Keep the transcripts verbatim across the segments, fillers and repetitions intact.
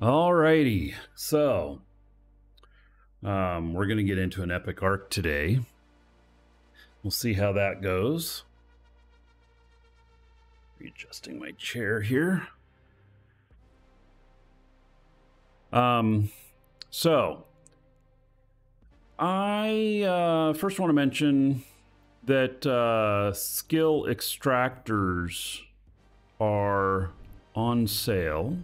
Alrighty, so um, we're going to get into an epic arc today. We'll see how that goes. Readjusting my chair here. Um, so I uh, first want to mention that uh, skill extractors are on sale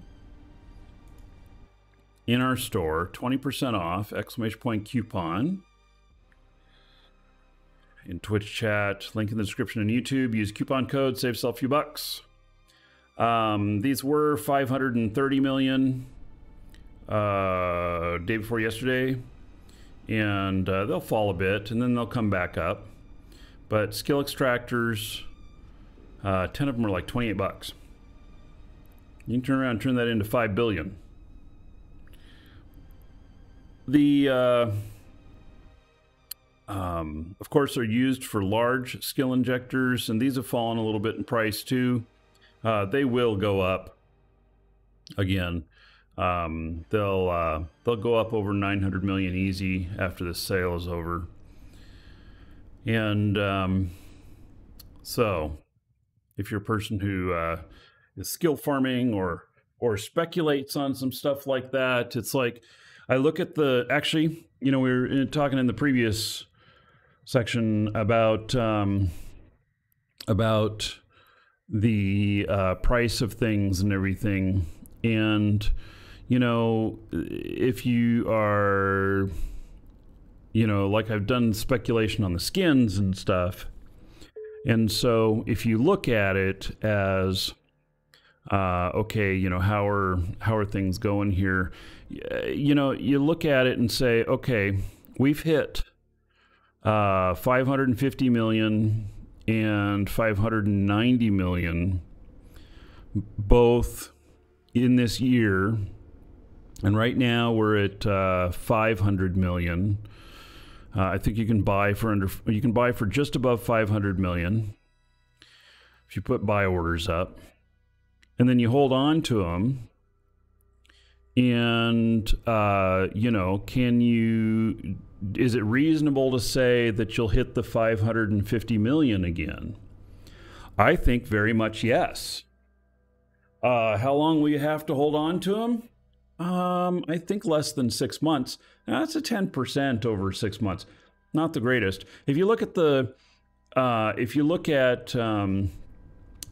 in our store, twenty percent off, exclamation point coupon. In Twitch chat, link in the description on YouTube, use coupon code, save yourself a few bucks. Um, these were five hundred thirty million uh, day before yesterday, and uh, they'll fall a bit and then they'll come back up. But skill extractors, uh, ten of them are like twenty-eight bucks. You can turn around and turn that into five billion. The, uh, um, of course, are used for large skill injectors, and these have fallen a little bit in price too. Uh, they will go up again. Um, they'll, uh, they'll go up over nine hundred million easy after this sale is over. And um, so if you're a person who uh, is skill farming or, or speculates on some stuff like that, it's like, I look at the, actually, you know, we were talking in the previous section about, um, about the uh, price of things and everything. And, you know, if you are, you know, like I've done speculation on the skins and stuff. And so if you look at it as, uh, okay, you know, how are, how are things going here? You know, you look at it and say, okay, we've hit uh, five hundred fifty million and five hundred ninety million, both in this year. And right now we're at uh, five hundred million. Uh, I think you can buy for under, you can buy for just above five hundred million if you put buy orders up, and then you hold on to them. And, uh, you know, can you, is it reasonable to say that you'll hit the five hundred fifty million again? I think very much yes. Uh, how long will you have to hold on to them? Um, I think less than six months. Now, that's a ten percent over six months. Not the greatest. If you look at the, uh, if you look at um,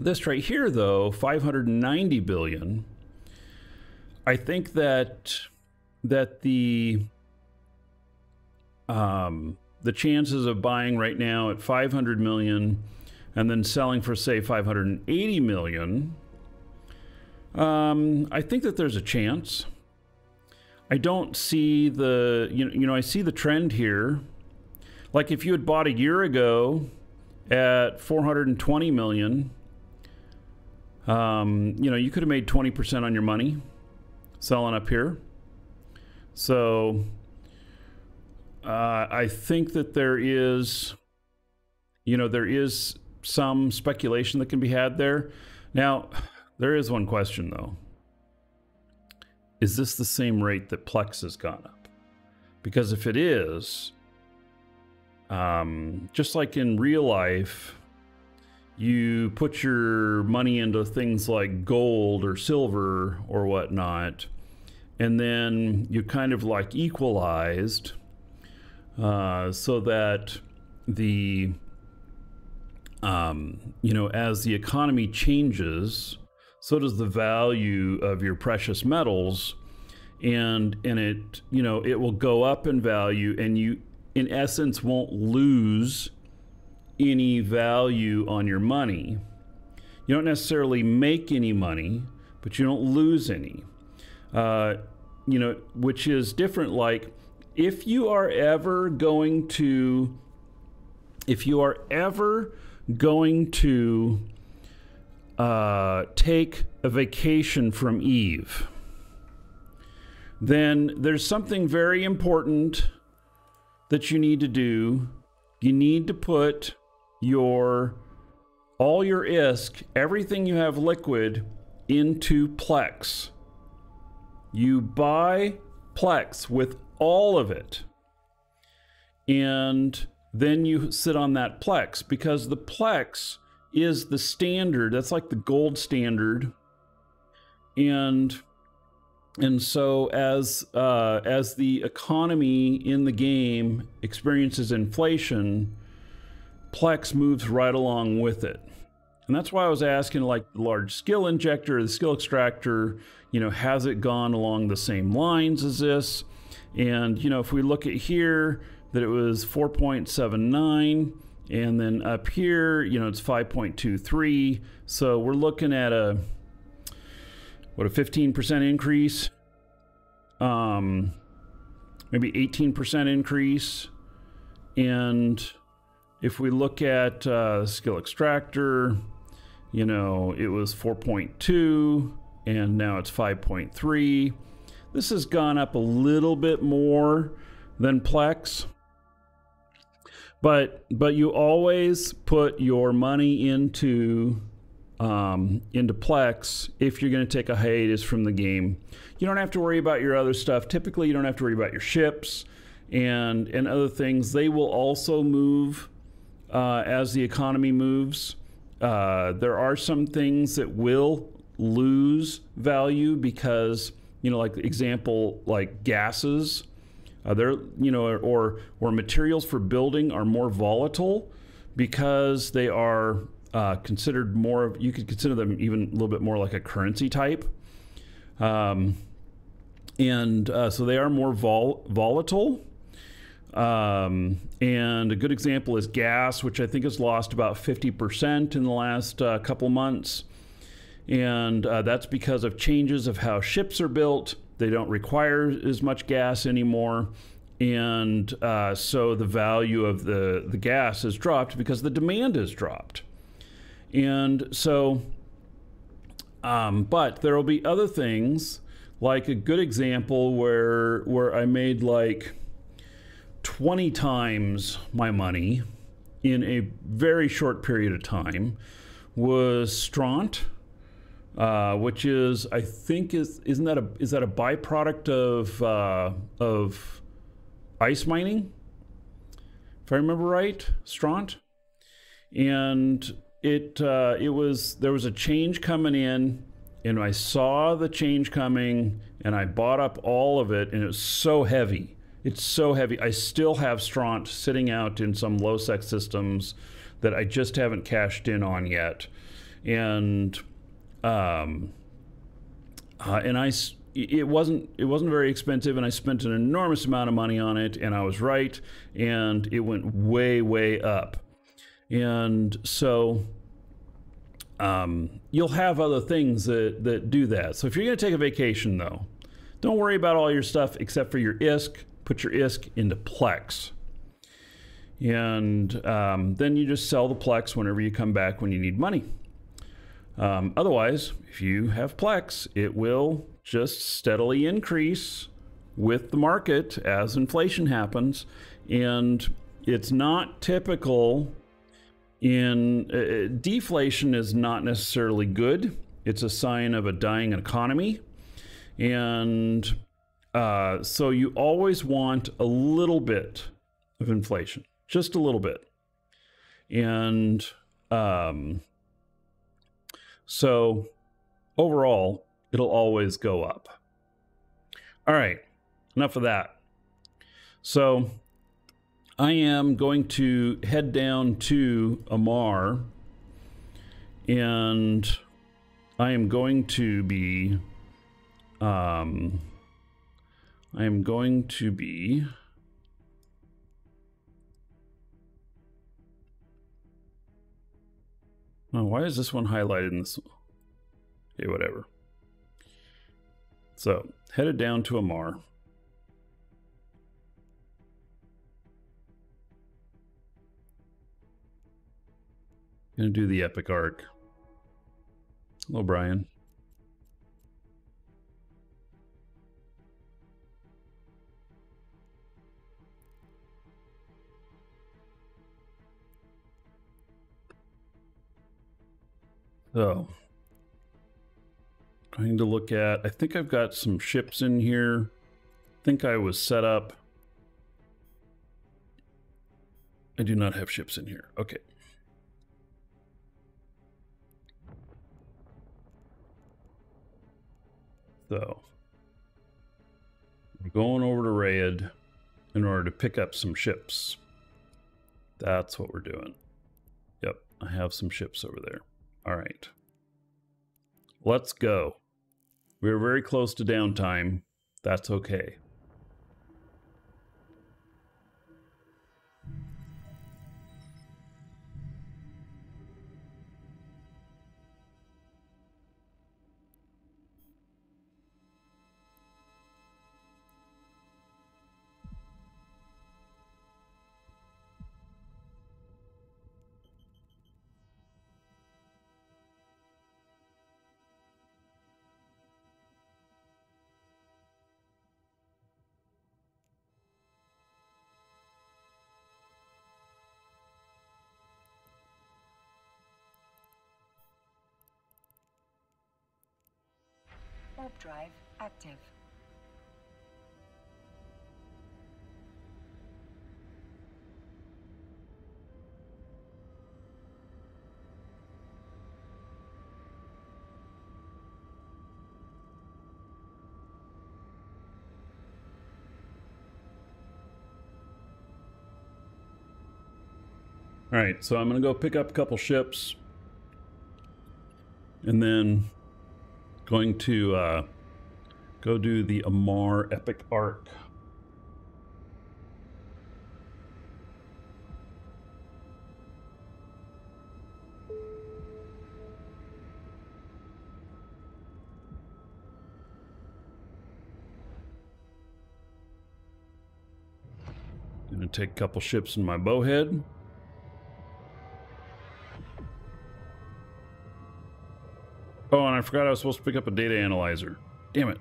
this right here, though, five hundred ninety billion. I think that that the um, the chances of buying right now at five hundred million and then selling for say five hundred eighty million, um, I think that there's a chance. I don't see the you know, you know I see the trend here. Like if you had bought a year ago at four hundred twenty million, um, you know, you could have made twenty percent on your money selling up here. So uh, I think that there is, you know, there is some speculation that can be had there. Now, there is one question though. Is this the same rate that Plex has gone up? Because if it is, um, just like in real life, you put your money into things like gold or silver or whatnot, and then you kind of like equalized uh, so that the, um, you know, as the economy changes, so does the value of your precious metals, and, and it, you know, it will go up in value, and you, in essence, won't lose any value on your money. You don't necessarily make any money, but you don't lose any. Uh, you know, which is different. Like if you are ever going to, if you are ever going to uh, take a vacation from Eve, then there's something very important that you need to do. You need to put your, all your I S K, everything you have liquid, into Plex. you buy Plex with all of it, and then you sit on that Plex, because the Plex is the standard. That's like the gold standard. And and so as uh, as the economy in the game experiences inflation, Plex moves right along with it. And that's why I was asking, like, the large skill injector, the skill extractor, you know, has it gone along the same lines as this? And, you know, if we look at here, that it was four point seven nine, and then up here, you know, it's five point two three. So we're looking at a, what, a fifteen percent increase, um, maybe eighteen percent increase. And if we look at uh, skill extractor, you know, it was four point two, and now it's five point three. This has gone up a little bit more than Plex. But but you always put your money into um, into Plex if you're going to take a hiatus from the game. You don't have to worry about your other stuff. Typically, you don't have to worry about your ships and and other things. They will also move uh, as the economy moves. Uh, there are some things that will lose value because, you know, like example, like gases. Uh, they're, you know, or or materials for building are more volatile because they are uh, considered more of, you could consider them even a little bit more like a currency type. Um, and uh, so they are more vol volatile. Um, and a good example is gas, which I think has lost about fifty percent in the last uh, couple months. And uh, that's because of changes of how ships are built. They don't require as much gas anymore, and uh, so the value of the, the gas has dropped because the demand has dropped. And so, um, but there will be other things, like a good example where, where I made like twenty times my money in a very short period of time was Stront. Uh, which is, I think, is isn't that a is that a byproduct of uh, of ice mining, if I remember right, Stront, and it uh, it was there was a change coming in, and I saw the change coming, and I bought up all of it, and it was so heavy, it's so heavy. I still have Stront sitting out in some low sec systems that I just haven't cashed in on yet, and. Um, uh, and I, it wasn't, it wasn't very expensive, and I spent an enormous amount of money on it, and I was right, and it went way, way up. And so, um, you'll have other things that, that do that. So if you're going to take a vacation though, don't worry about all your stuff except for your I S K, put your I S K into Plex. And, um, then you just sell the Plex whenever you come back when you need money. Um, otherwise, if you have Plex, it will just steadily increase with the market as inflation happens. And it's not typical in... Uh, deflation is not necessarily good. It's a sign of a dying economy. And uh, so you always want a little bit of inflation, just a little bit. And... Um, So overall, it'll always go up. All right, enough of that. So I am going to head down to Amarr, and I am going to be, um, I am going to be Oh, why is this one highlighted in this? Okay, whatever. So, headed down to Amarr. Gonna do the epic arc. Hello, Brian. So, Trying to look at, I think I've got some ships in here. I think I was set up. I do not have ships in here. Okay. So we're going over to Rayad in order to pick up some ships. That's what we're doing. Yep, I have some ships over there. All right. Let's go. We're very close to downtime. That's okay. Warp drive active. All right, so I'm going to go pick up a couple ships and then going to uh, go do the Amarr epic arc. Gonna take a couple ships in my Bowhead. Oh, and I forgot I was supposed to pick up a data analyzer. Damn it.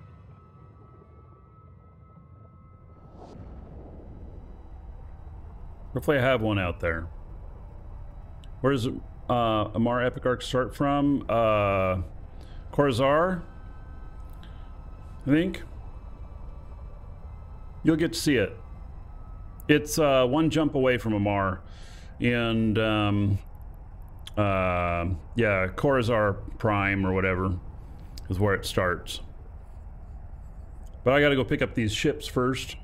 Hopefully I have one out there. Where does uh, Amarr epic arc start from? Uh, Kor-Azor, I think. You'll get to see it. It's uh, one jump away from Amarr. And... Um, Uh, yeah, Kor-Azor Prime or whatever is where it starts. But I gotta go pick up these ships first.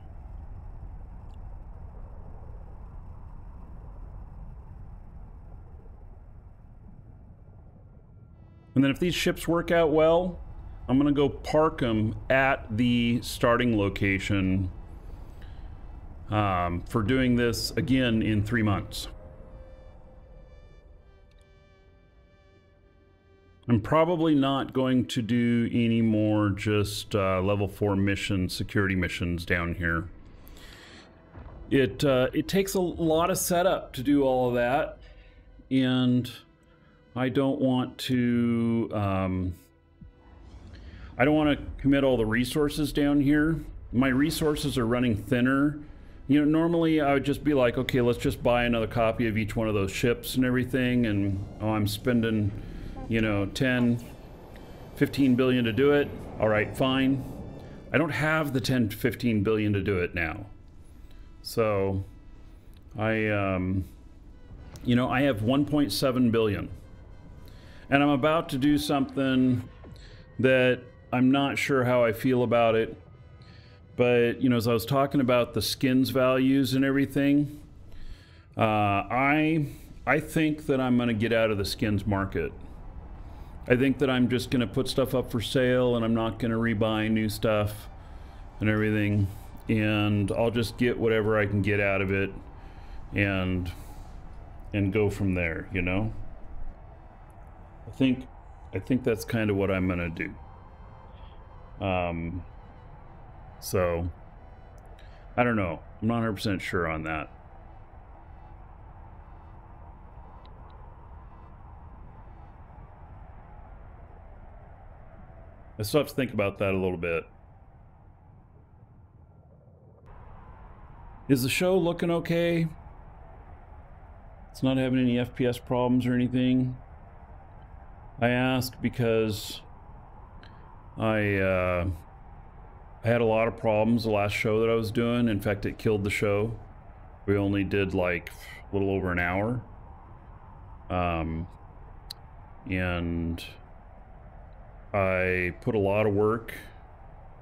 And then if these ships work out well, I'm gonna go park them at the starting location um, for doing this again in three months. I'm probably not going to do any more just uh, level four missions, security missions down here. It uh, it takes a lot of setup to do all of that, and I don't want to um, I don't want to commit all the resources down here. My resources are running thinner. You know, normally I would just be like, okay, let's just buy another copy of each one of those ships and everything, and oh, I'm spending, you know, ten, fifteen billion to do it. All right, fine. I don't have the ten to fifteen billion to do it now. So I, um, you know, I have one point seven billion. And I'm about to do something that I'm not sure how I feel about it. But, you know, as I was talking about the skins values and everything, uh, I, I think that I'm going to get out of the skins market. I think that I'm just going to put stuff up for sale and I'm not going to rebuy new stuff and everything. And I'll just get whatever I can get out of it and and go from there, you know? I think I think that's kind of what I'm going to do. Um, so, I don't know. I'm not one hundred percent sure on that. I still have to think about that a little bit. Is the show looking okay? It's not having any F P S problems or anything. I ask because I uh, I had a lot of problems the last show that I was doing. In fact, it killed the show. We only did like a little over an hour. Um, and I put a lot of work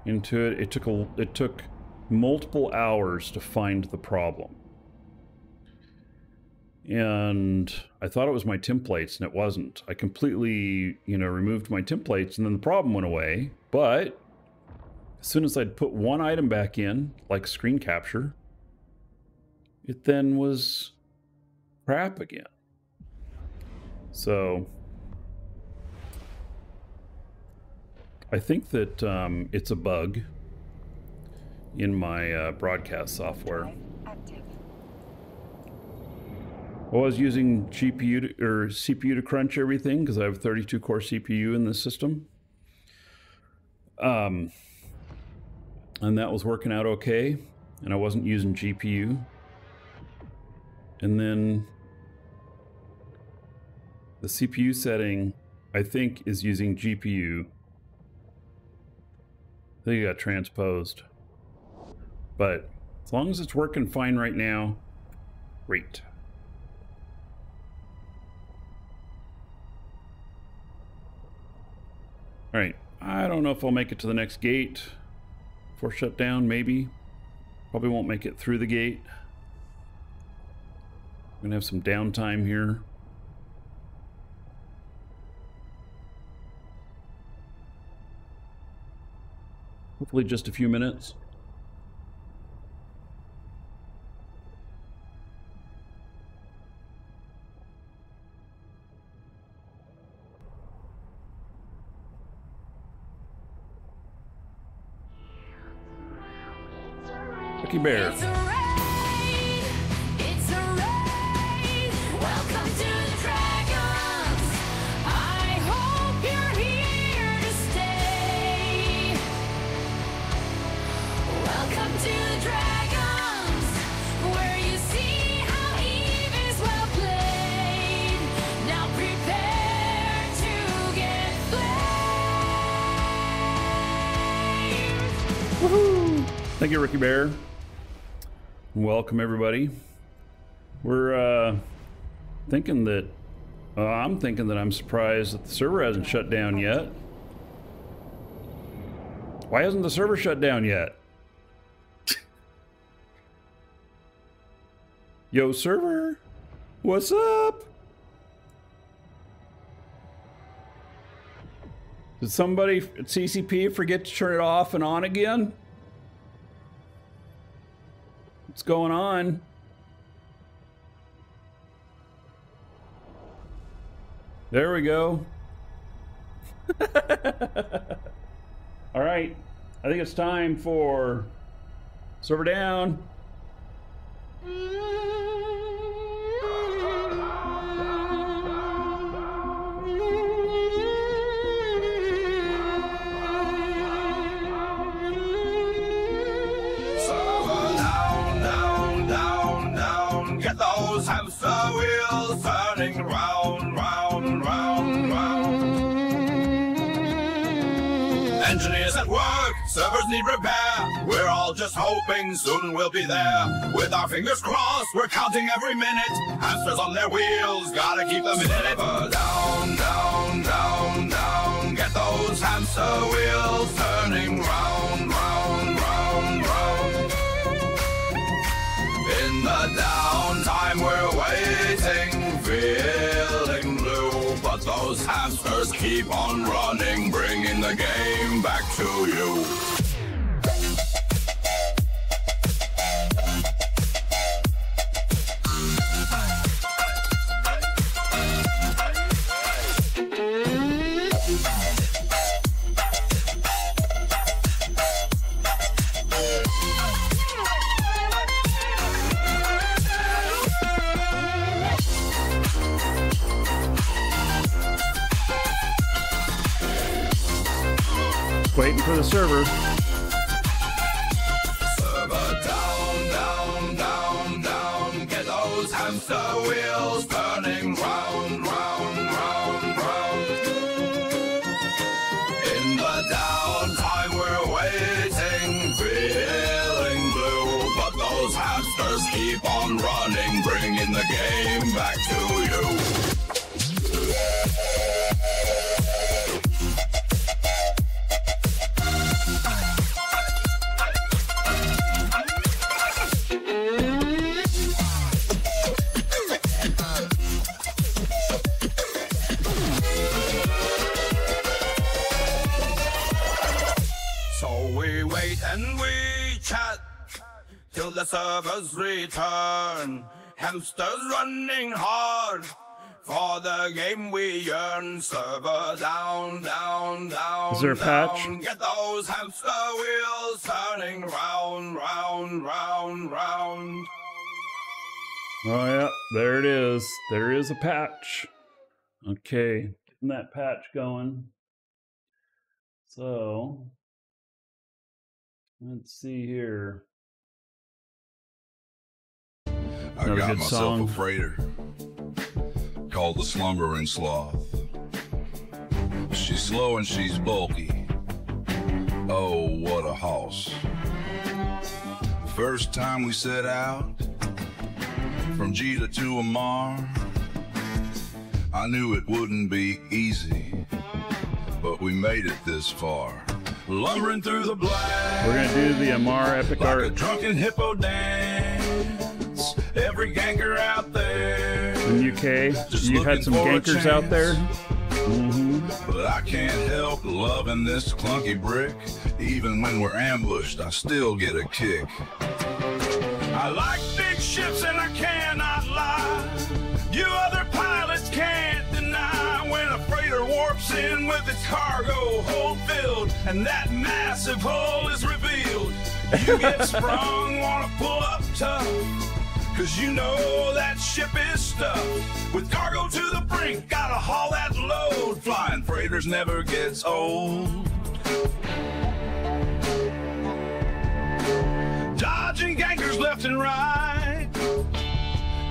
into it. It took a, it took multiple hours to find the problem. And I thought it was my templates, and it wasn't. I completely, you know, removed my templates, and then the problem went away. But as soon as I'd put one item back in, like screen capture, it then was crap again. So I think that um, it's a bug in my uh, broadcast software. I was using G P U to, or C P U to crunch everything because I have thirty-two core C P U in this system. Um, and that was working out okay, and I wasn't using G P U. And then the C P U setting, I think, is using G P U. I think it got transposed. But as long as it's working fine right now, great. All right, I don't know if I'll make it to the next gate before shutdown, maybe. Probably won't make it through the gate. I'm gonna have some downtime here. Hopefully just a few minutes. Bear. It's a raid. It's a raid. Welcome to the Dragons. I hope you're here to stay. Welcome to the Dragons, where you see how Eve is well played. Now prepare to get played. Woohoo! Thank you, Ricky Bear. Welcome everybody. We're uh, thinking that uh, I'm thinking that I'm surprised that the server hasn't shut down yet. Why hasn't the server shut down yet? Yo server, what's up? Did somebody at C C P forget to turn it off and on again? What's going on? There we go. All right, I think it's time for server down. Servers need repair. We're all just hoping soon we'll be there. With our fingers crossed, we're counting every minute. Hamsters on their wheels, gotta keep them in it. Down, down, down, down. Get those hamster wheels turning round, round, round, round. In the downtime, we're waiting, feeling blue. But those hamsters keep on running, bringing the game back to you. Waiting for the server. Server down, down, down, down. Get those hamster wheels turning round, round, round, round. In the down. keep on running, bringing the game back to you. So we wait and we chat till the servers return, hamsters running hard, for the game we yearn. Server down, down, down. Is there a patch? Down. Get those hamster wheels turning round, round, round, round. Oh yeah, there it is. There is a patch. Okay, getting that patch going. So, let's see here. I Another got myself song. a freighter called the Slumbering Sloth. She's slow and she's bulky. Oh, what a hoss. First time we set out from Jita to Amarr, I knew it wouldn't be easy, but we made it this far. Lumbering through the black. We're gonna do the Amarr epic like art. A drunken hippo dance. Every ganker out there. In the U K, just you had some gankers out there. Mm-hmm. But I can't help loving this clunky brick. Even when we're ambushed, I still get a kick. I like big ships and I cannot lie. You other pilots can't deny when a freighter warps in with its cargo hold filled, and that massive hole is revealed. You get sprung, wanna pull up tough, cause you know that ship is stuffed with cargo to the brink, gotta haul that load. Flying freighters never gets old. Dodging gankers left and right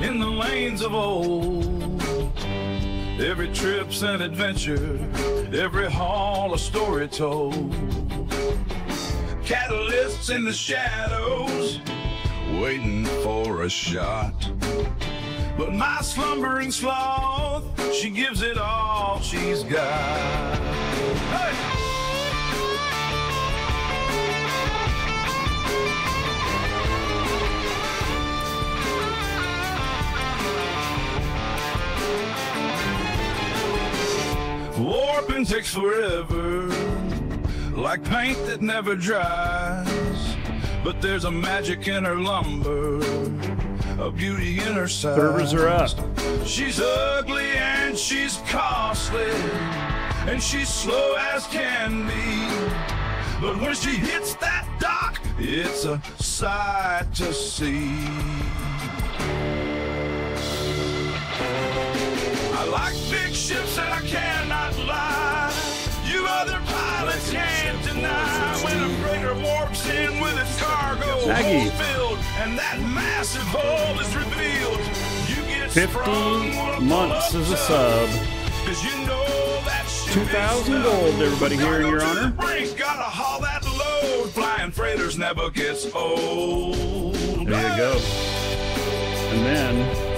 in the lanes of old. Every trip's an adventure, every haul a story told. Catalysts in the shadows waiting for a shot, but my slumbering sloth, she gives it all she's got. Hey! Warping takes forever, like paint that never dries. But there's a magic in her lumber, a beauty in her size. Servers are up. She's ugly and she's costly, and she's slow as can be. But when she hits that dock, it's a sight to see. I like big ships and I cannot lie. You other pilots can't deny when a freighter warps in with its cargo filled, and that massive hole is revealed. You get fifteen months as a sub. You know that two thousand gold, everybody, here in your honor. Brink, gotta haul that load. Flying freighters never gets old. There you go. And then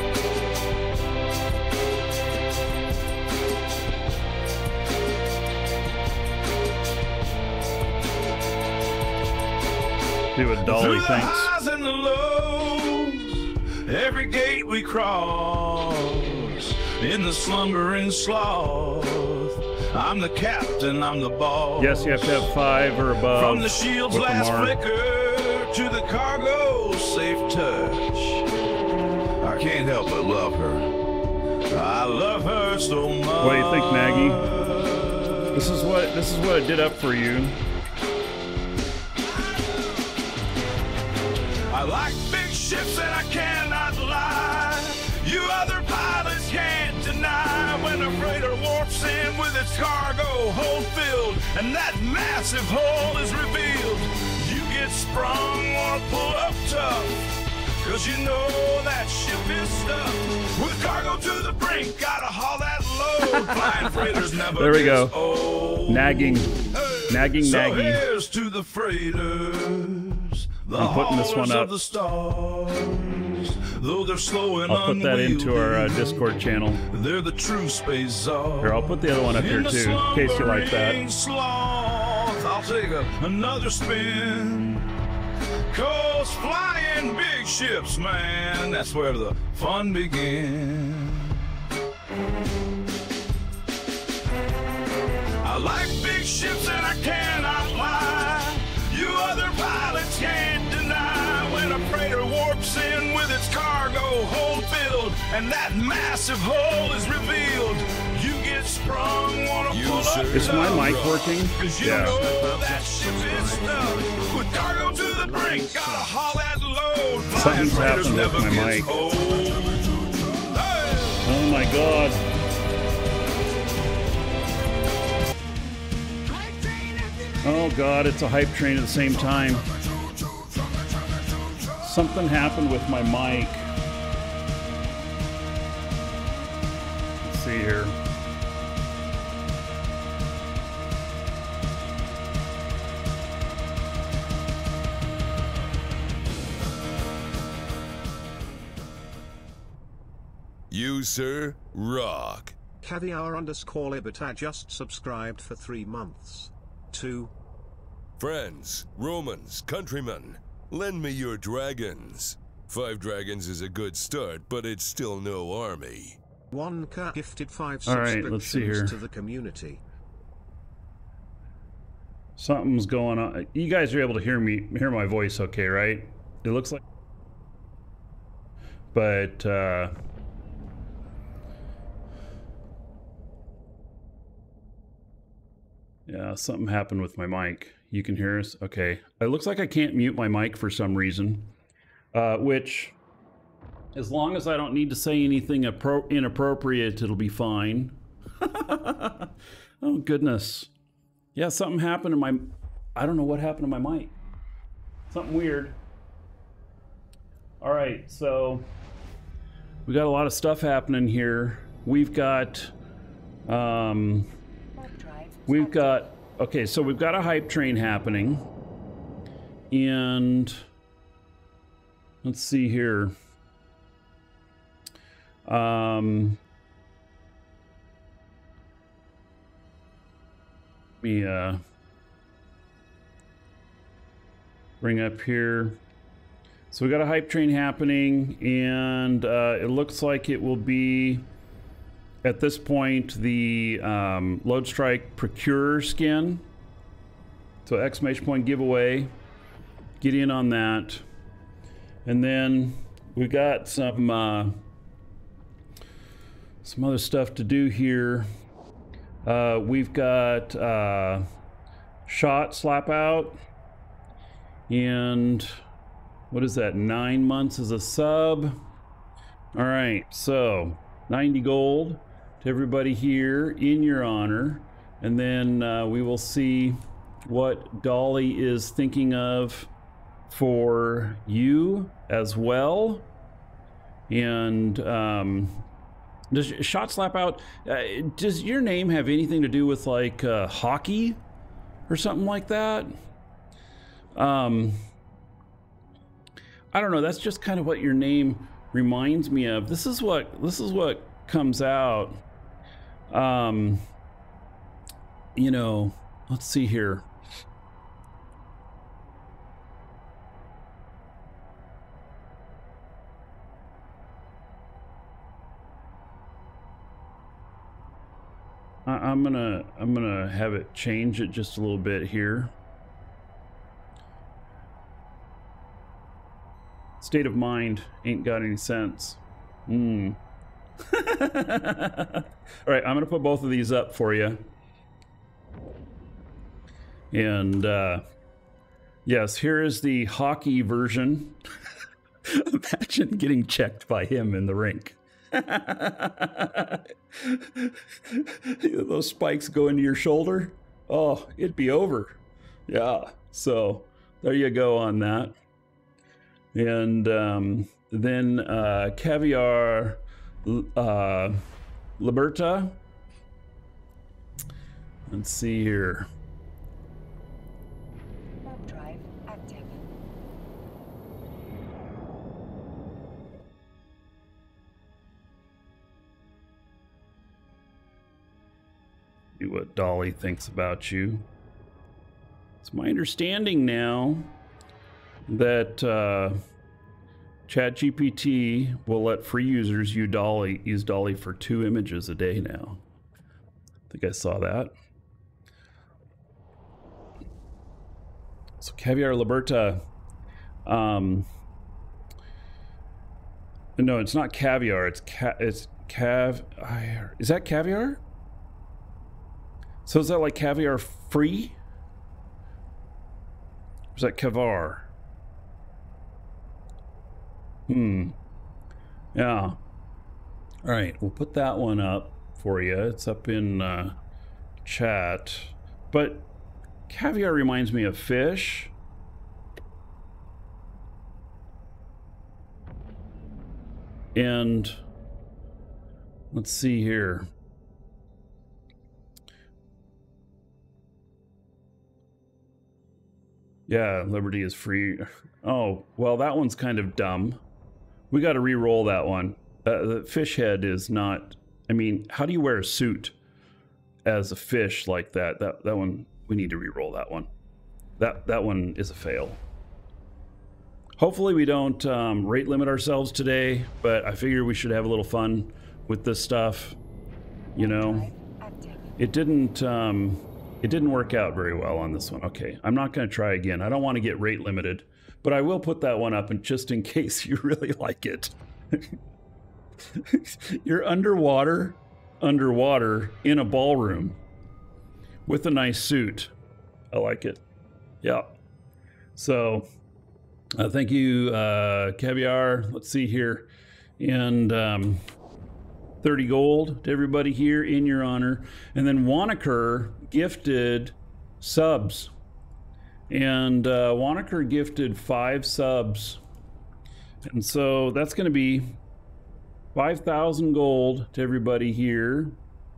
do a dolly, thanks. And the lows, every gate we cross, in the slumbering sloth, I'm the captain, I'm the boss. Yes, you have to have five or above. From the shield's last flicker to the cargo's safe touch, I can't help but love her. I love her so much. What do you think, Maggie? This is what this is what I did up for you. I like big ships and I cannot lie. You other pilots can't deny when a freighter warps in with its cargo hold filled, and that massive hole is revealed. You get sprung or pull up tough, cause you know that ship is stuffed with cargo to the brink, gotta haul that load. Flying freighters never. There we go. Old. Nagging. Hey. Nagging so Naggy. Here's to the freighters, the I'm putting this one up. The stars, though they're slow and I'll put that into our uh, Discord channel. They're the true space czar. Here, I'll put the other one up in here too, in case you like that. Sloth, I'll take a, another spin. Cause flying big ships, man, that's where the fun begins. I like big ships and I cannot lie. You other pilots can't deny when a freighter warps in with its cargo hold filled and that massive hole is revealed. You get sprung, wanna you pull up. Is my mic working? Cause you yeah. know that ship is stuck with cargo to the brink. Gotta haul that load. Something's happened with my mic. Hey. Oh my god. Oh god, it's a hype train at the same time. Something happened with my mic. Let's see here. You, sir, rock. Caviar underscore Liberta just subscribed for three months. Two. Friends, Romans, countrymen, lend me your dragons. Five dragons is a good start, but it's still no army. Wanaker gifted five subscriptions to the community. Something's going on. You guys are able to hear me, hear my voice, okay, right? It looks like. But uh, yeah, something happened with my mic. You can hear us? Okay. It looks like I can't mute my mic for some reason, uh, which, as long as I don't need to say anything inappropriate, it'll be fine. Oh, goodness. Yeah, something happened to my... I don't know what happened to my mic. Something weird. All right, so we got a lot of stuff happening here. We've got... Um, We've got, okay, so we've got a hype train happening. And let's see here. Um, let me uh, bring up here. So we got a hype train happening, and uh, it looks like it will be, at this point, the um, Loadstrike Procure skin. So exclamation point giveaway. Get in on that. And then we've got some uh, some other stuff to do here. Uh, we've got uh, Shot Slapout. And what is that? Nine months as a sub. All right, so ninety gold. Everybody here in your honor, and then uh, we will see what Dolly is thinking of for you as well. And um, does Shot Slap Out, uh, does your name have anything to do with like uh, hockey or something like that? Um, I don't know, that's just kind of what your name reminds me of. This is what, this is what comes out. Um, you know, let's see here. I, I'm gonna, I'm gonna have it change it just a little bit here. State of mind ain't got any sense. Hmm. All right, I'm gonna put both of these up for you. And uh, yes, here is the hockey version. Imagine getting checked by him in the rink. Those spikes go into your shoulder. Oh, it'd be over. Yeah, so there you go on that. And um, then uh, Caviar Uh, Liberta. Let's see here. five active. Do what Dolly thinks about you. It's my understanding now that uh, ChatGPT will let free users use Dolly, use Dolly for two images a day now. I think I saw that. So Caviar Liberta, um, no, it's not Caviar. It's ca it's cav. Is that Caviar? So is that like Caviar Free? Or is that Caviar? Hmm. Yeah. All right. We'll put that one up for you. It's up in uh, chat, but. Caviar reminds me of fish. And let's see here. Yeah, Liberty is free. Oh, well, that one's kind of dumb. We got to re-roll that one. Uh, the fish head is not, I mean, how do you wear a suit as a fish like that? That, that one... We need to re-roll that one. That that one is a fail. Hopefully we don't um, rate limit ourselves today, but I figure we should have a little fun with this stuff. You know, it didn't um, it didn't work out very well on this one. Okay, I'm not going to try again. I don't want to get rate limited, but I will put that one up, and just in case you really like it. You're underwater, underwater in a ballroom. With a nice suit. I like it. Yeah. So uh, thank you, uh, Caviar. Let's see here. And um, thirty gold to everybody here in your honor. And then Wanaker gifted subs. And uh, Wanaker gifted five subs. And so that's going to be five thousand gold to everybody here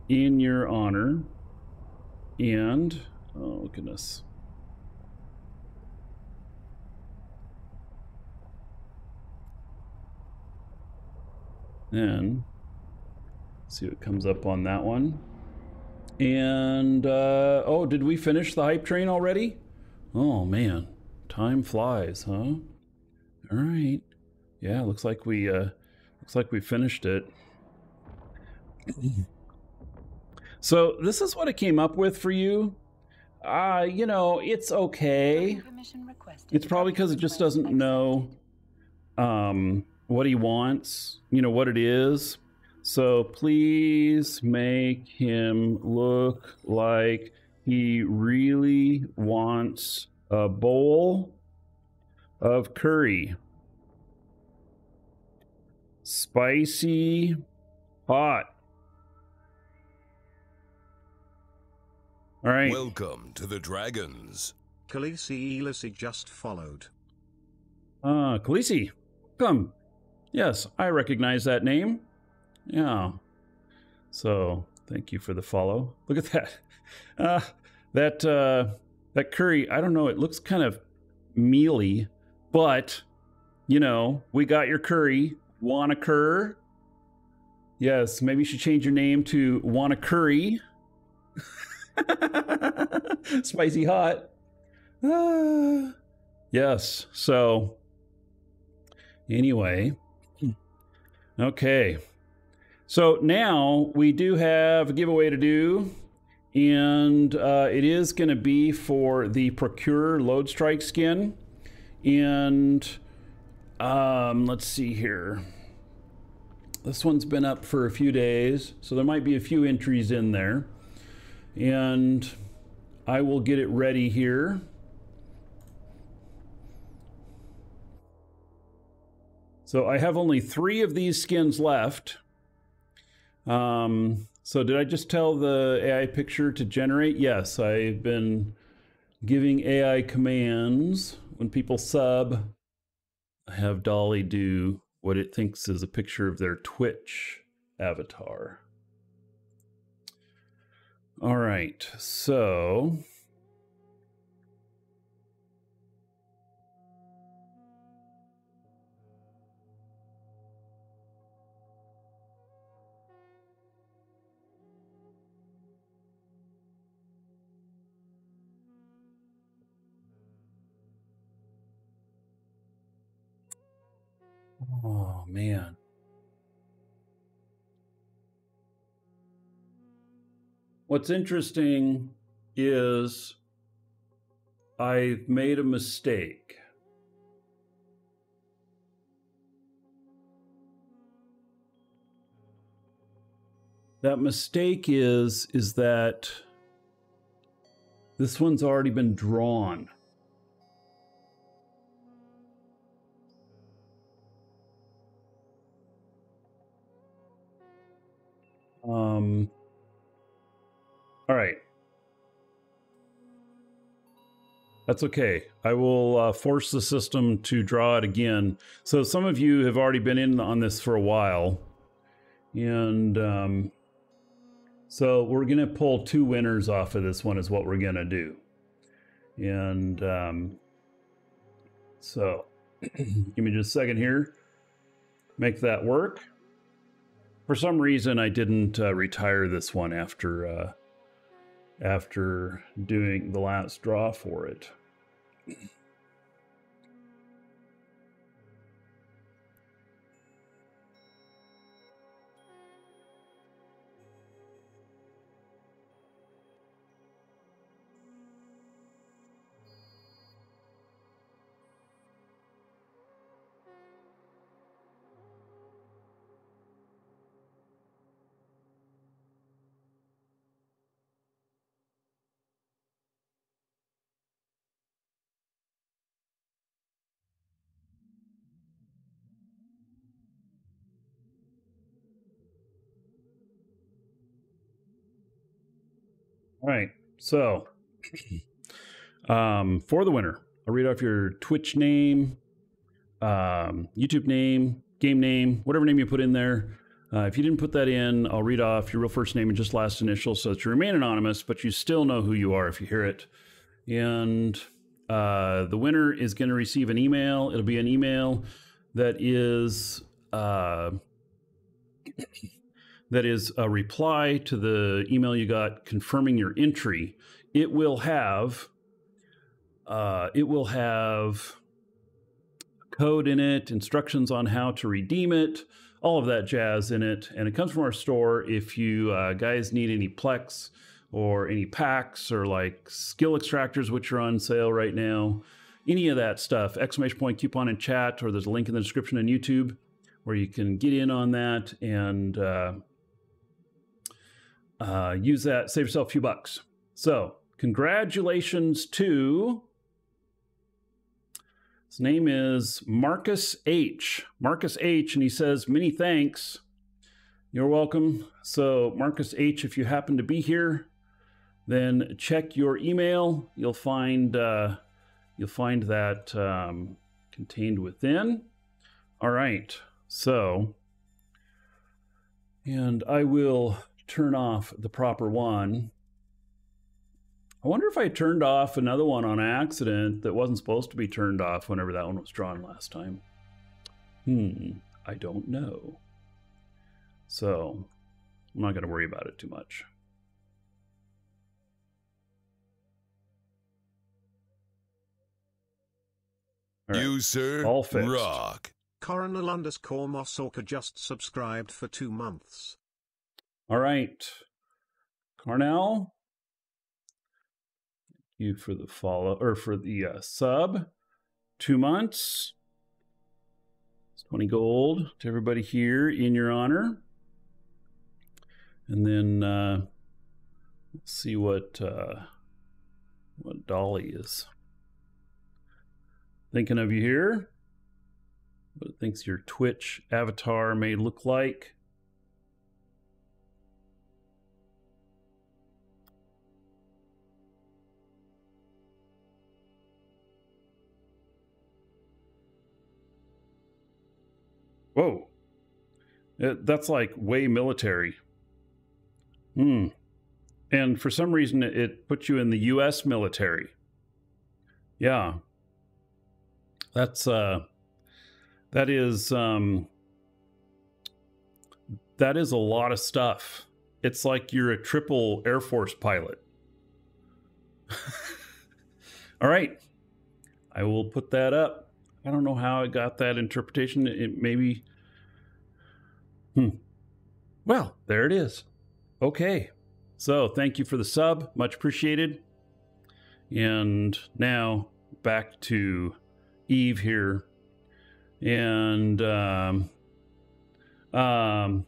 in your honor. And, oh goodness. Then, see what comes up on that one. And, uh, oh, did we finish the hype train already? Oh man, time flies, huh? All right. Yeah, looks like we, uh, looks like we finished it. So this is what I came up with for you. Uh, you know, it's okay. It's probably because it just doesn't know um, what he wants, you know, what it is. So please make him look like he really wants a bowl of curry. Spicy, hot. All right. Welcome to the Dragons. Khaleesi Elisi just followed. Ah, uh, Khaleesi, welcome. Yes, I recognize that name. Yeah. So, thank you for the follow. Look at that. Uh, that uh, that curry, I don't know, it looks kind of mealy, but, you know, we got your curry. Wanaker. Yes, maybe you should change your name to Wanakuri. Spicy hot. Ah, yes. So anyway, okay. So now we do have a giveaway to do, and uh, it is going to be for the Procure Loadstrike skin. And um, let's see here. This one's been up for a few days, so there might be a few entries in there. And I will get it ready here. So I have only three of these skins left. Um, so did I just tell the A I picture to generate? Yes, I've been giving A I commands. When people sub, I have Dolly do what it thinks is a picture of their Twitch avatar. All right, so Oh, man. What's interesting is I've made a mistake. That mistake is, is that this one's already been drawn. Um, all right. That's okay. I will uh, force the system to draw it again. So some of you have already been in on this for a while. And um, so we're going to pull two winners off of this one is what we're going to do. And um, so give me just a second here. Make that work. For some reason, I didn't uh, retire this one after uh, after doing the last draw for it. All right, so um, for the winner, I'll read off your Twitch name, um, YouTube name, game name, whatever name you put in there. Uh, if you didn't put that in, I'll read off your real first name and just last initial so that you remain anonymous, but you still know who you are if you hear it. And uh, the winner is going to receive an email. It'll be an email that is... Uh, that is a reply to the email you got confirming your entry. It will have, uh, it will have code in it, instructions on how to redeem it, all of that jazz in it. And it comes from our store. If you uh, guys need any Plex or any packs or like skill extractors, which are on sale right now, any of that stuff, exclamation point coupon in chat, or there's a link in the description on YouTube where you can get in on that and, uh, Uh, use that, save yourself a few bucks. So congratulations to, his name is Marcus H. Marcus H, and he says, many thanks. You're welcome. So Marcus H, if you happen to be here, then check your email. You'll find, uh, you'll find that um, contained within. All right, so, and I will turn off the proper one. I wonder if I turned off another one on accident that wasn't supposed to be turned off whenever that one was drawn last time. Hmm, I don't know. So I'm not going to worry about it too much. All right. You, sir, all fixed. Rock. Coronel underscore Mosorka just subscribed for two months. All right, Carnell, thank you for the follow or for the uh, sub. Two months, it's twenty gold to everybody here in your honor. And then uh, let's see what uh, what Dolly is thinking of you here. What it thinks your Twitch avatar may look like. Whoa, it, that's like way military. Hmm. And for some reason, it, it puts you in the U S military. Yeah. That's, uh, that is, um, that is a lot of stuff. It's like you're a triple Air Force pilot. All right. I will put that up. I don't know how I got that interpretation. It maybe. Hmm. Well, there it is. Okay. So thank you for the sub. Much appreciated. And now back to Eve here. And um, um,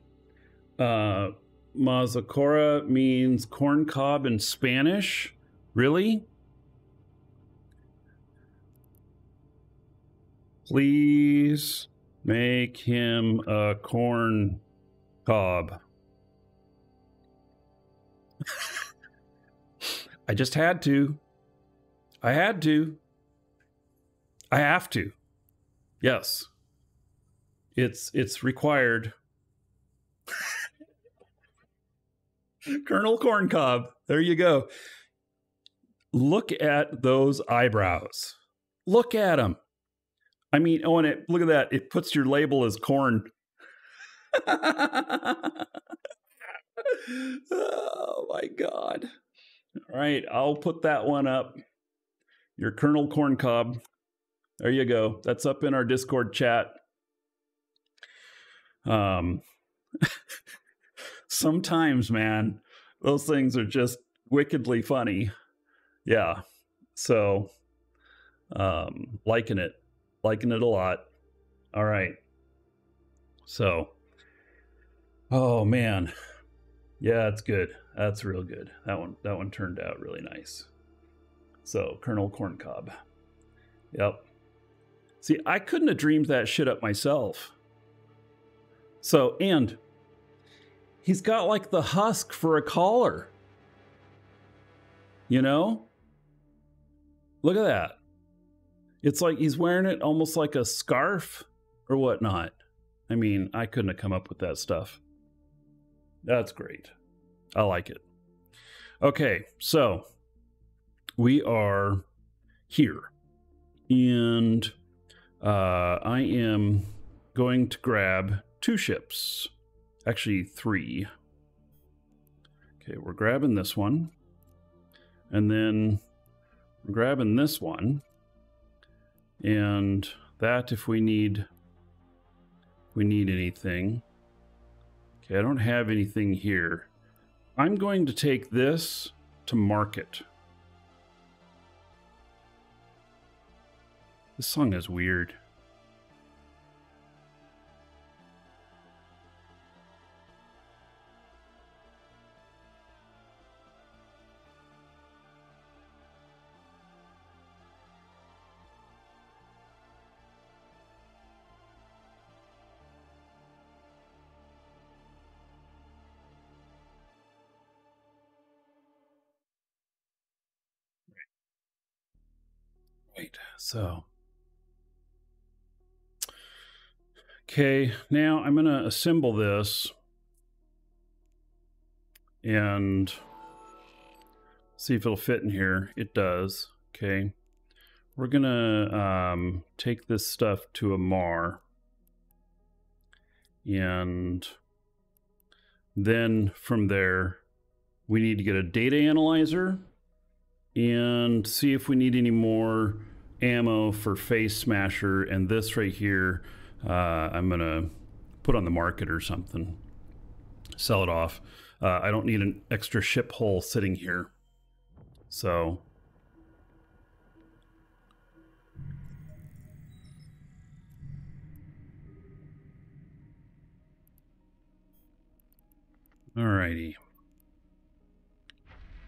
uh, mazakora means corn cob in Spanish. Really? Please make him a corn cob. I just had to. I had to. I have to. Yes. It's it's required. Colonel Corncob. There you go. Look at those eyebrows. Look at them. I mean, oh, and it, look at that. It puts your label as corn. Oh, my God. All right. I'll put that one up. Your Colonel Corncob. There you go. That's up in our Discord chat. Um, sometimes, man, those things are just wickedly funny. Yeah. So, um, liking it. Liking it a lot. All right. So, oh man. Yeah, it's good. That's real good. That one, that one turned out really nice. So Colonel Corncob. Yep. See, I couldn't have dreamed that shit up myself. So, and he's got like the husk for a collar. You know? Look at that. It's like he's wearing it almost like a scarf or whatnot. I mean, I couldn't have come up with that stuff. That's great. I like it. Okay, so we are here. And uh, I am going to grab two ships. Actually, three. Okay, we're grabbing this one. And then we're grabbing this one. And that if we need, we need anything. Okay, I don't have anything here. I'm going to take this to market. This song is weird. So, okay, now I'm going to assemble this and see if it'll fit in here. It does. Okay. We're going to um, take this stuff to Amarr, and then from there we need to get a data analyzer and see if we need any more ammo for Face Smasher, and this right here, uh, I'm gonna put on the market or something, sell it off. Uh, I don't need an extra ship hull sitting here. So, alrighty.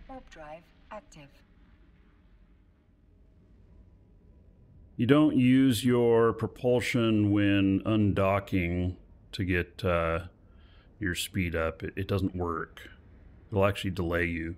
Warp drive active. You don't use your propulsion when undocking to get uh, your speed up. It, it doesn't work. It'll actually delay you.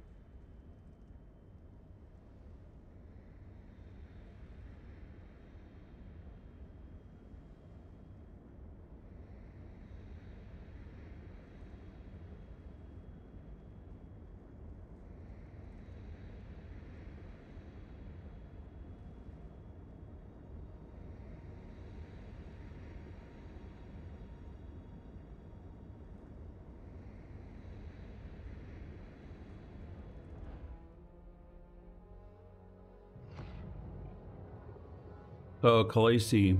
So Khaleesi,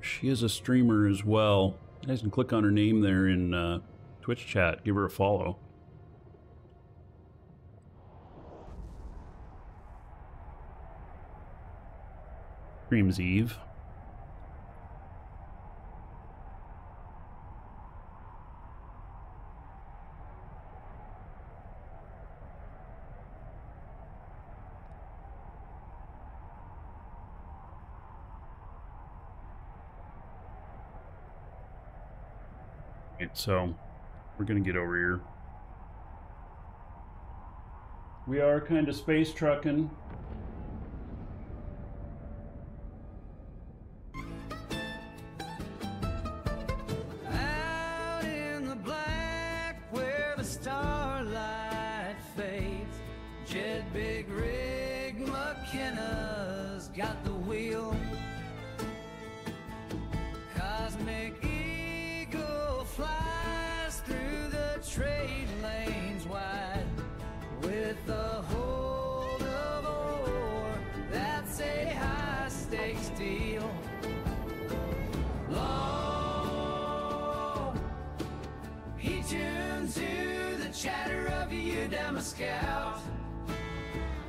she is a streamer as well. You guys can click on her name there in uh, Twitch chat. Give her a follow. Streams Eve. So we're gonna get over here. We are kind of space trucking. Out in the black where the starlight fades, jet big rig McKenna's got the wheel. Cosmic eagle fly trade lanes wide with the hold of a roar. That's a high stakes deal. Long he tunes to the chatter of you, damn a scout.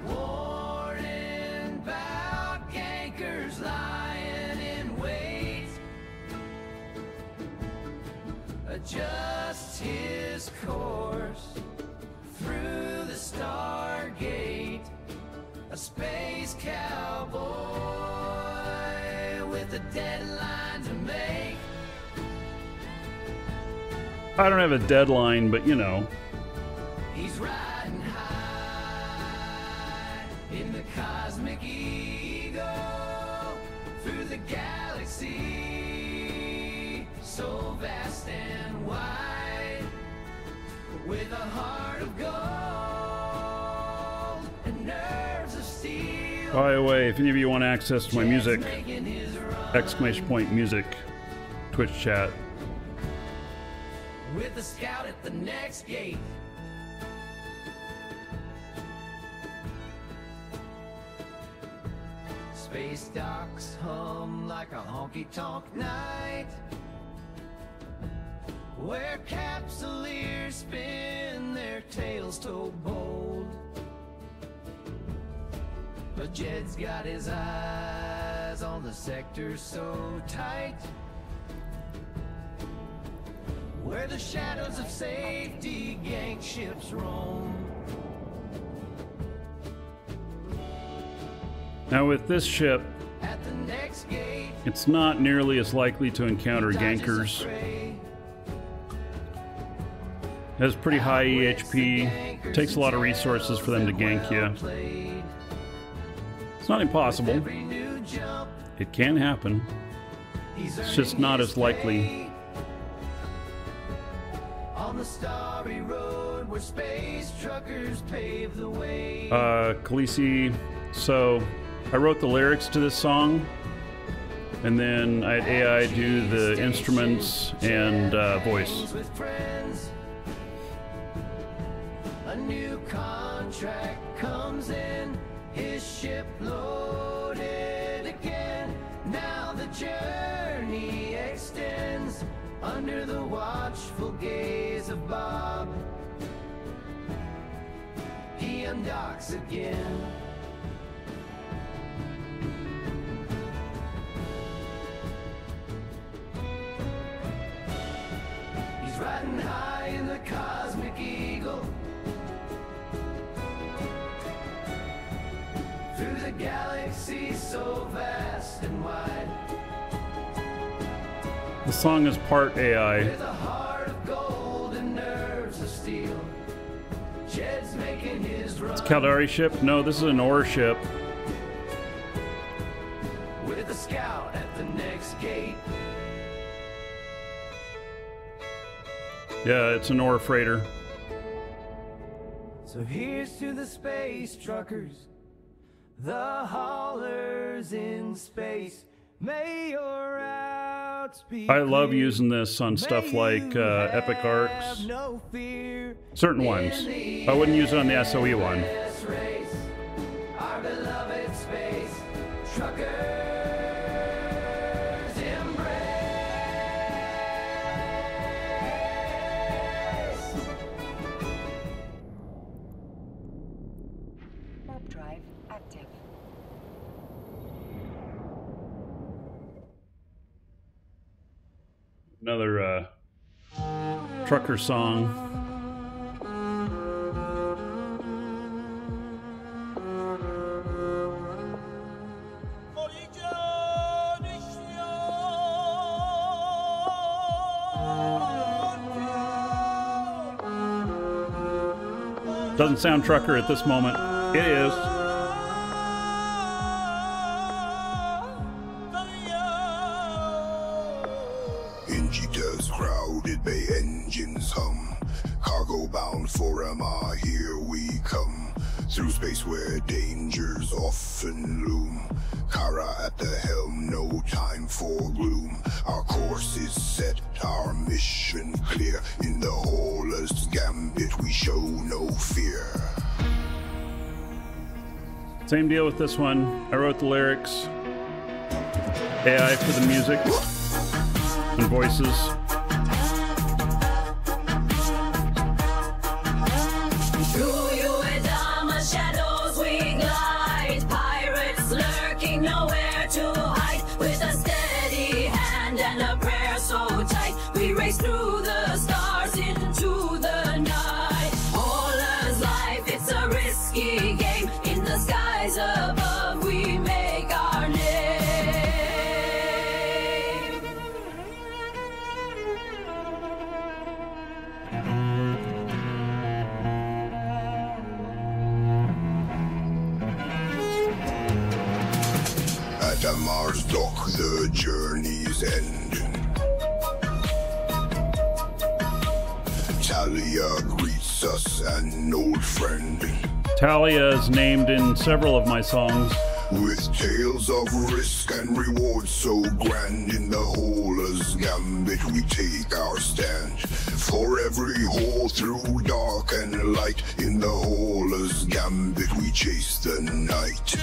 Warning about cankers lying in wait. Adjust his course through the Stargate, a space cowboy with a deadline to make. I don't have a deadline, but you know. He's riding high in the cosmic eagle through the galaxy, so vast and wide. With a heart of gold and nerves of steel. By the way, if any of you want access to my music, exclamation point music, Twitch chat. With a scout at the next gate. Space docks hum like a honky-tonk night, where capsuleers spin their tails so bold. But Jed's got his eyes on the sector so tight, where the shadows of safety gang ships roam. Now with this ship, at the next gate, it's not nearly as likely to encounter gankers. Has pretty high E H P, takes a lot of resources for them to gank you. It's not impossible. It can happen. It's just not as likely. On the starry road where space truckers pave the way. Uh, Khaleesi, so I wrote the lyrics to this song, and then I had A I do the instruments and uh, voice. New contract comes in, his ship loaded again. Now the journey extends under the watchful gaze of Bob. He undocks again. He's riding high in the cosmic eagle through the galaxy so vast and wide. The song is part A I. With a heart of gold and nerves of steel. Jed's making his run. It's Caldari ship? No, this is an ore ship. With a scout at the next gate. Yeah, it's an ore freighter. So here's to the space truckers, the haulers in space. May your routes be clear. I love using this on stuff like uh, Epic Arcs. No fear. Certain ones. I wouldn't use it on the S O E one. Race, our beloved space Another uh, trucker song. Doesn't sound trucker at this moment. It is. Same deal with this one. I wrote the lyrics. A I for the music and voices. Through you and I, my shadows we glide. Pirates lurking, nowhere to hide. With a steady hand and a prayer so tight, we race through the stars into the night. All is life, it's a risky game. In the sky above we make our name. At Amarr's dock the journey's end. Talia greets us, an old friend. Talia is named in several of my songs. With tales of risk and reward so grand, in the holer's gambit we take our stand. For every hole through dark and light, in the holer's gambit we chase the night.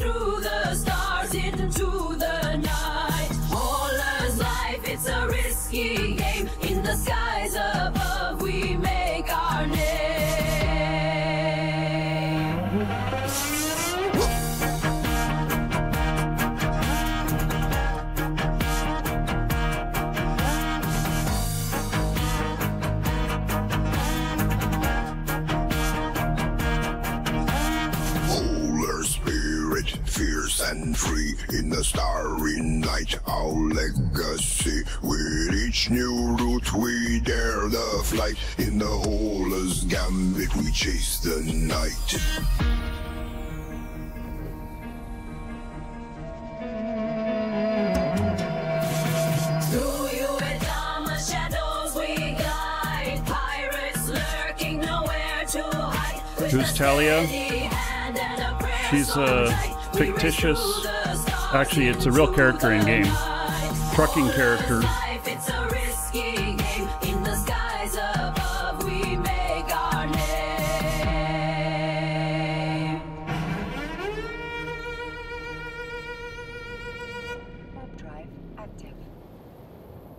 Through the stars into the night. All is life, it's a risky game. In the skies above we make our name. And free in the starry night, our legacy. With each new route we dare the flight. In the holer's gambit we chase the night. Who's Talia? She's a fictitious, actually it's a real character in game, trucking character.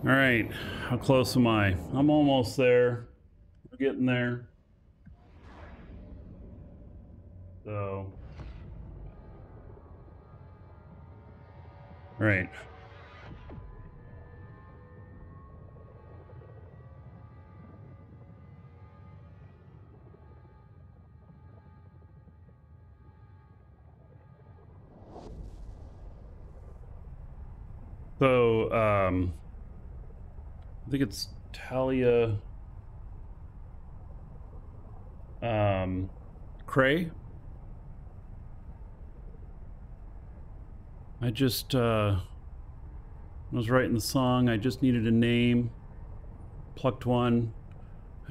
All right, how close am I? I'm almost there. We're getting there. So, all right. So, um, I think it's Talia, um, Cray. I just uh, was writing the song. I just needed a name, plucked one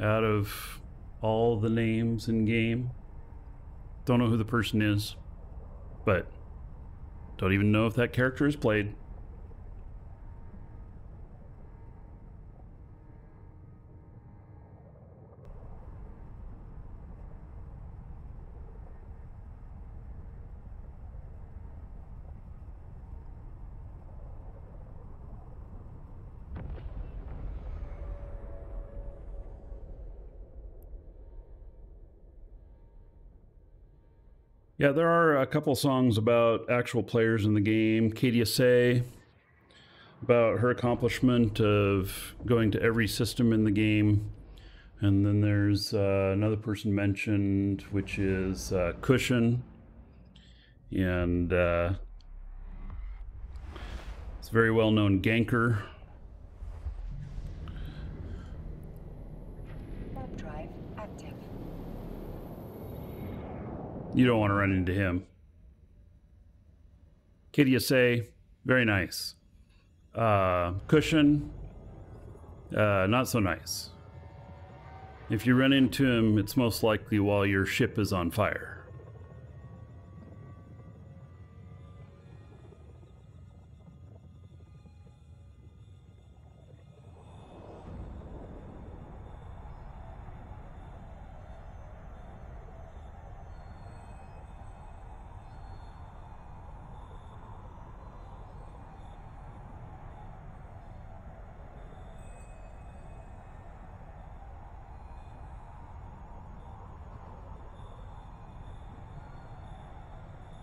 out of all the names in game. Don't know who the person is, but don't even know if that character is played. Yeah, there are a couple songs about actual players in the game. Katia Sae, about her accomplishment of going to every system in the game. And then there's uh, another person mentioned, which is uh, Cushion. And uh, it's a very well-known ganker. You don't want to run into him. Katia Sae, very nice. Uh, Cushion, uh, not so nice. If you run into him, it's most likely while your ship is on fire.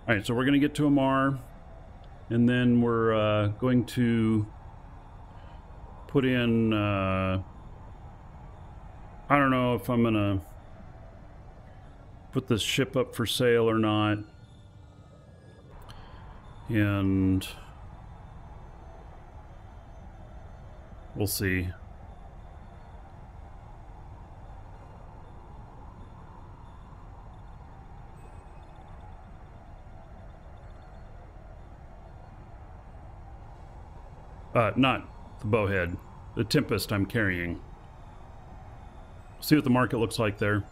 All right, so we're going to get to Amarr, and then we're uh, going to put in, uh, I don't know if I'm going to put this ship up for sale or not, and we'll see. Uh, not the Bowhead, the Tempest I'm carrying. See what the market looks like there.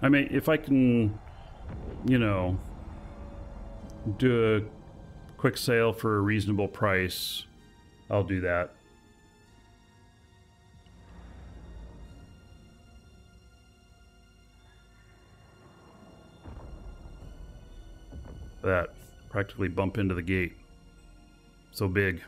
I mean, if I can, you know, do a quick sale for a reasonable price, I'll do that. That practically bump into the gate. So big.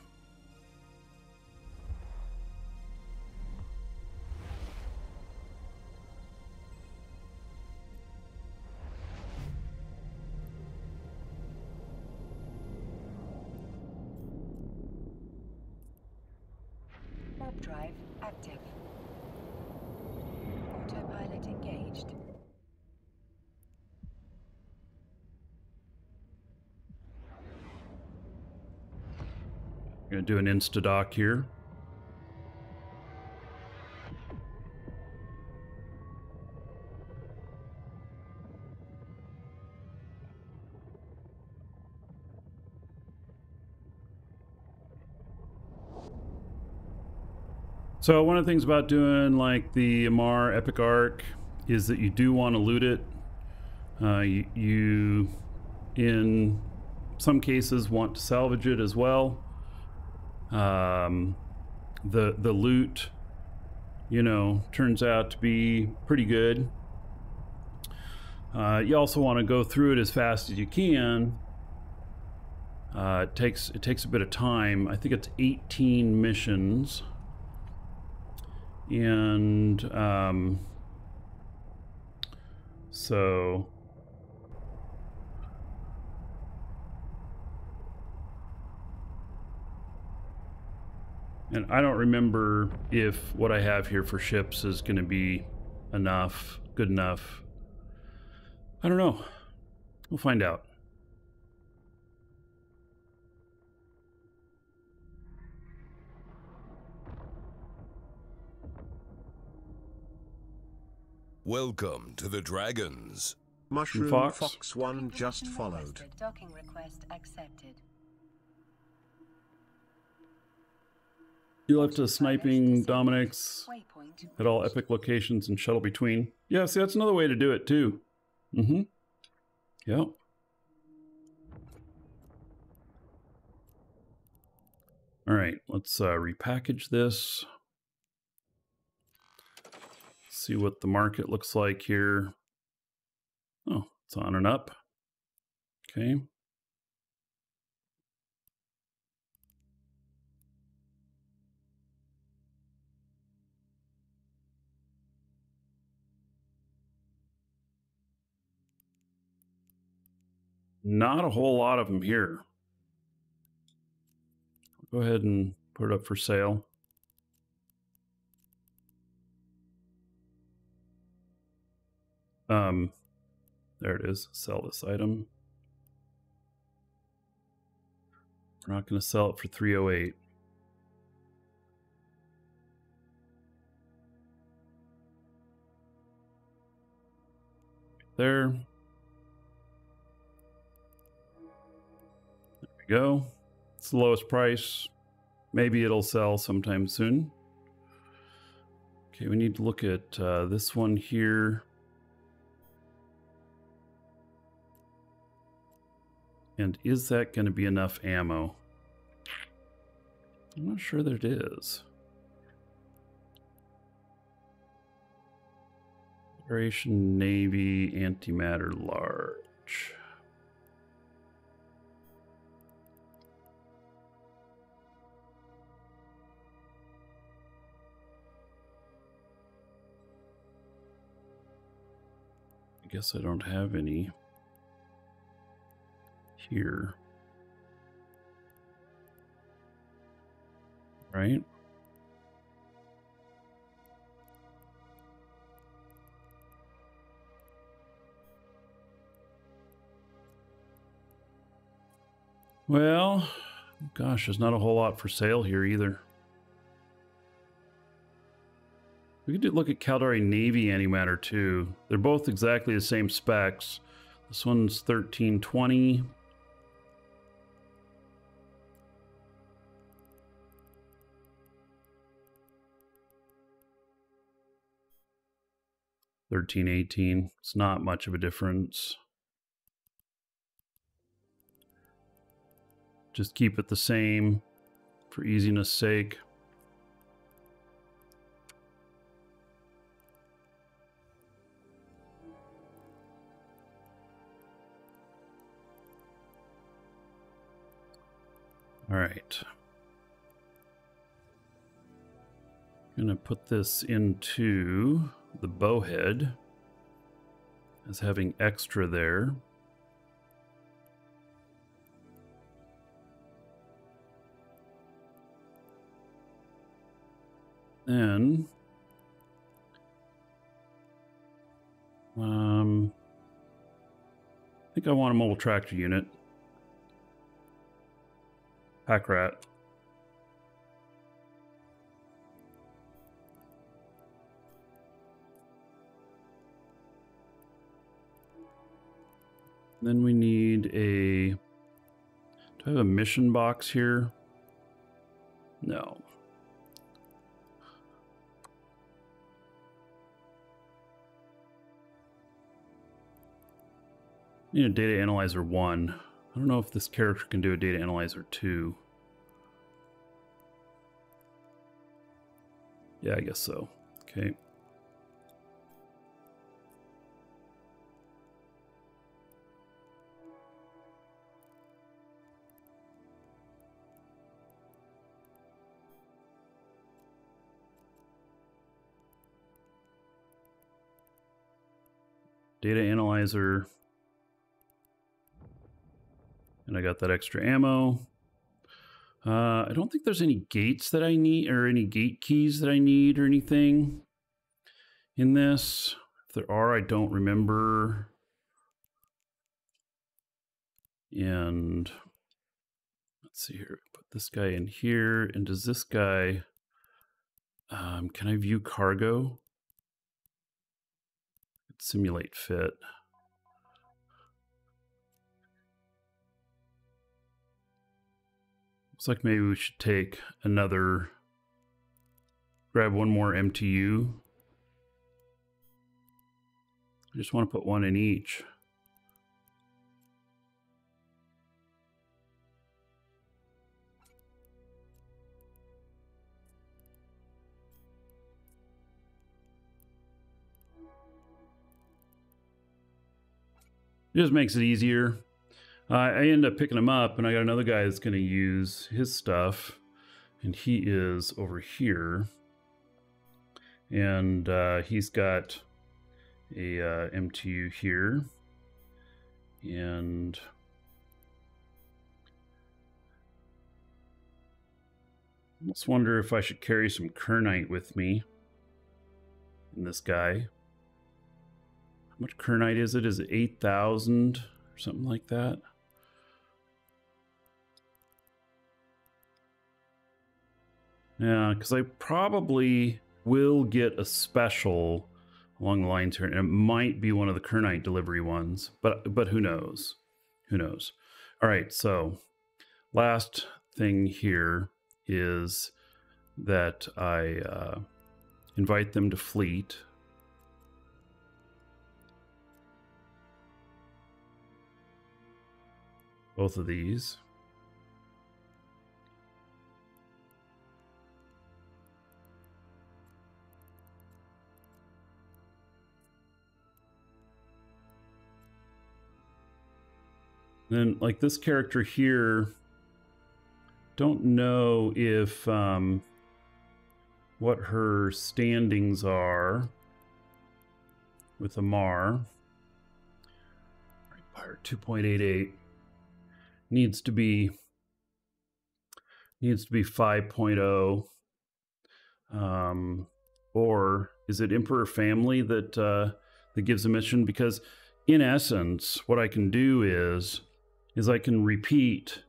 Do an insta-doc here. So one of the things about doing like the Amarr Epic Arc is that you do want to loot it. Uh, you, you, in some cases, want to salvage it as well. Um, the, the loot, you know, turns out to be pretty good. Uh, you also want to go through it as fast as you can. Uh, it takes, it takes a bit of time. I think it's eighteen missions. And, um, so... And I don't remember if what I have here for ships is going to be enough, good enough. I don't know. We'll find out. Welcome to the Dragons. Mushroom Fox, Fox One just followed. Docking request accepted. You left us sniping Dominic's at all epic locations and shuttle between. Yeah, see, that's another way to do it, too. Mm-hmm. Yep. All right, let's uh, repackage this. See what the market looks like here. Oh, it's on and up. Okay. Not a whole lot of them here. Go ahead and put it up for sale. Um, there it is. Sell this item. We're not going to sell it for three oh eight. There. There we go. It's the lowest price. Maybe it'll sell sometime soon. Okay, we need to look at uh, this one here. And is that going to be enough ammo? I'm not sure that it is. Federation Navy Antimatter Large. I guess I don't have any here. Right? Well, gosh, there's not a whole lot for sale here either. We could do, look at Caldari Navy Antimatter too. They're both exactly the same specs. This one's thirteen twenty. thirteen eighteen. It's not much of a difference. Just keep it the same for easiness sake. All right. I'm going to put this into the Bowhead as having extra there. Then, um, I think I want a mobile tractor unit. Pack rat. Then we need a, do I have a mission box here? No. Need a data analyzer one. I don't know if this character can do a data analyzer two. Yeah, I guess so. Okay. Data analyzer. And I got that extra ammo. Uh, I don't think there's any gates that I need, or any gate keys that I need, or anything in this. If there are, I don't remember. And let's see here. Put this guy in here. And does this guy, um, can I view cargo? Simulate fit. Looks like maybe we should take another, grab one more M T U. I just want to put one in each. It just makes it easier. Uh, I end up picking him up, and I got another guy that's going to use his stuff, and he is over here, and uh, he's got a uh, M T U here, and Almost wonder if I should carry some Kernite with me. And this guy. How much Kernite is it? Is it eight thousand or something like that? Yeah, because I probably will get a special along the line turn. It might be one of the Kernite delivery ones, but but who knows? Who knows? All right, so last thing here is that I uh, invite them to fleet. Both of these. Then, like, this character here, don't know if, um, what her standings are with Amarr. Pirate two point eight eight needs to be, needs to be five point oh. Um, or is it Emperor Family that, uh, that gives a mission? Because in essence, what I can do is, is I can repeat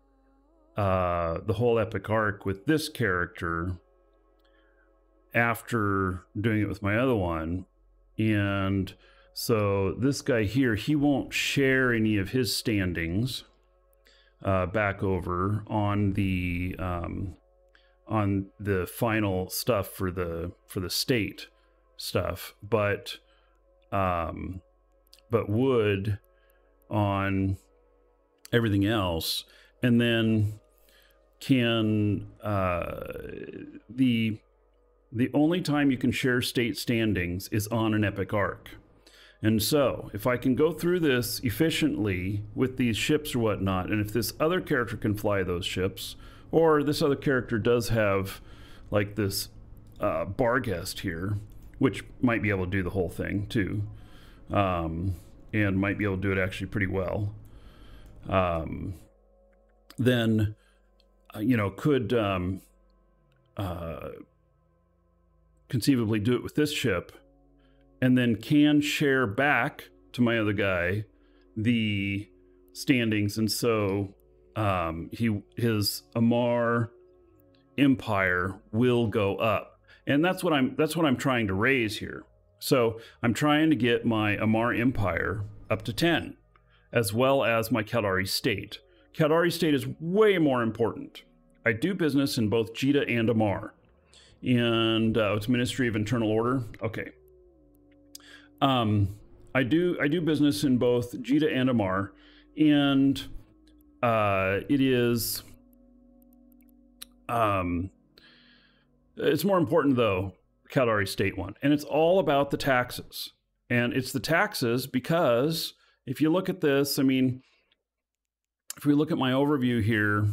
uh, the whole epic arc with this character after doing it with my other one. And so this guy here, he won't share any of his standings uh, back over on the um, on the final stuff for the for the state stuff, but um, but would on everything else. And then can uh, the the only time you can share state standings is on an epic arc. And so if I can go through this efficiently with these ships or whatnot, and if this other character can fly those ships, or this other character does have like this uh, Bargest here, which might be able to do the whole thing too, um, and might be able to do it actually pretty well. Um, then, uh, you know, could, um, uh, conceivably do it with this ship, and then can share back to my other guy the standings. And so, um, he, his Amarr empire will go up, and that's what I'm, that's what I'm trying to raise here. So I'm trying to get my Amarr empire up to ten, as well as my Caldari State. Caldari State is way more important. I do business in both Jita and Amarr. And uh, it's Ministry of Internal Order. Okay. Um, I do I do business in both Jita and Amarr. And uh, it is... Um, it's more important, though, Caldari State one. And it's all about the taxes. And it's the taxes because... If you look at this, I mean, if we look at my overview here,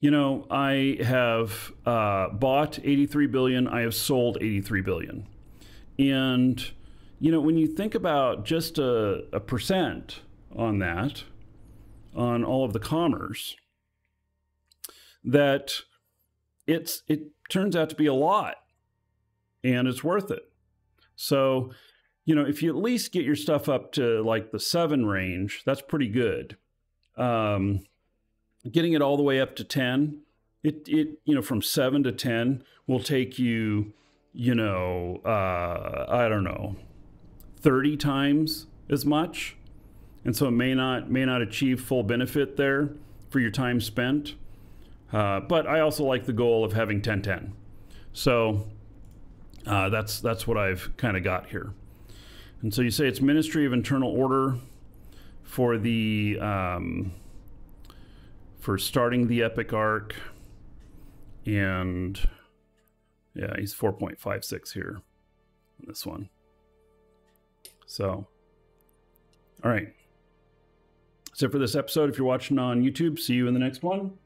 you know, I have uh, bought eighty-three billion. I have sold eighty-three billion. And, you know, when you think about just a, a percent on that, on all of the commerce, that it's, it turns out to be a lot and it's worth it. So, you know, if you at least get your stuff up to like the seven range, that's pretty good. Um, getting it all the way up to ten, it, it, you know, from seven to ten will take you, you know, uh, I don't know, thirty times as much. And so it may not, may not achieve full benefit there for your time spent. Uh, but I also like the goal of having ten ten. So, uh, that's, that's what I've kind of got here. And so you say it's Ministry of Internal Order for the um, for starting the epic arc, and yeah, he's four point five six here on this one. So, all right. That's it for this episode. If you're watching on YouTube, see you in the next one.